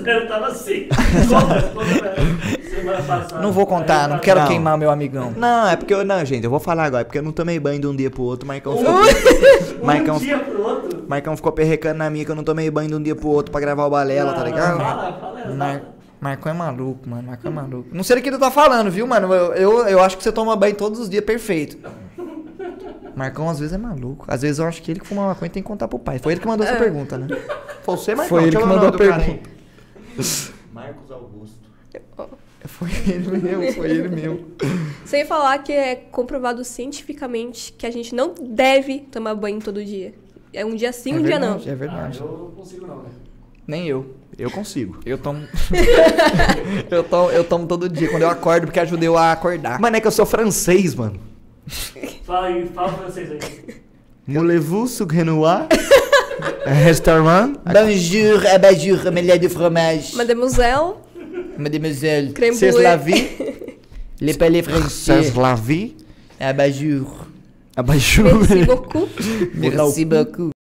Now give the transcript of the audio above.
perguntava assim. Semana passada. Não vou contar, não quero queimar meu amigão. Não, é porque eu. Não, gente, eu vou falar agora. É porque eu não tomei banho de um dia pro outro, Maicão ficou. Um dia pro outro? Maicão ficou perrecando na minha que eu não tomei banho de um dia pro outro pra gravar o Balela, tá ligado? Fala exato. Marcão é maluco, mano. Marcão é maluco. Não sei do que tu tá falando, viu, mano? Eu acho que você toma banho todos os dias, perfeito. Marcão às vezes é maluco. Às vezes eu acho que ele que fuma maconha tem que contar pro pai. Foi ele que mandou essa pergunta, né? Foi você, Marcão? Foi ele que mandou a pergunta. Marcos Augusto. Foi ele mesmo, foi ele mesmo. Sem falar que é comprovado cientificamente que a gente não deve tomar banho todo dia. É um dia sim, um dia não. É verdade. Eu não consigo não, né? Nem eu. Eu consigo. Eu tomo... eu tomo todo dia, quando eu acordo, porque ajuda eu a acordar. Mano, é que eu sou francês, mano. Fala aí, fala francês aí. Moulez-vous sur Renoir? Restaurant? Bonjour, bonjour, melhor de fromage. Mademoiselle. Mademoiselle. Creme brûlée. C'est la vie. Le palais français. C'est la vie. Bonjour. Bonjour. Merci beaucoup. Merci beaucoup.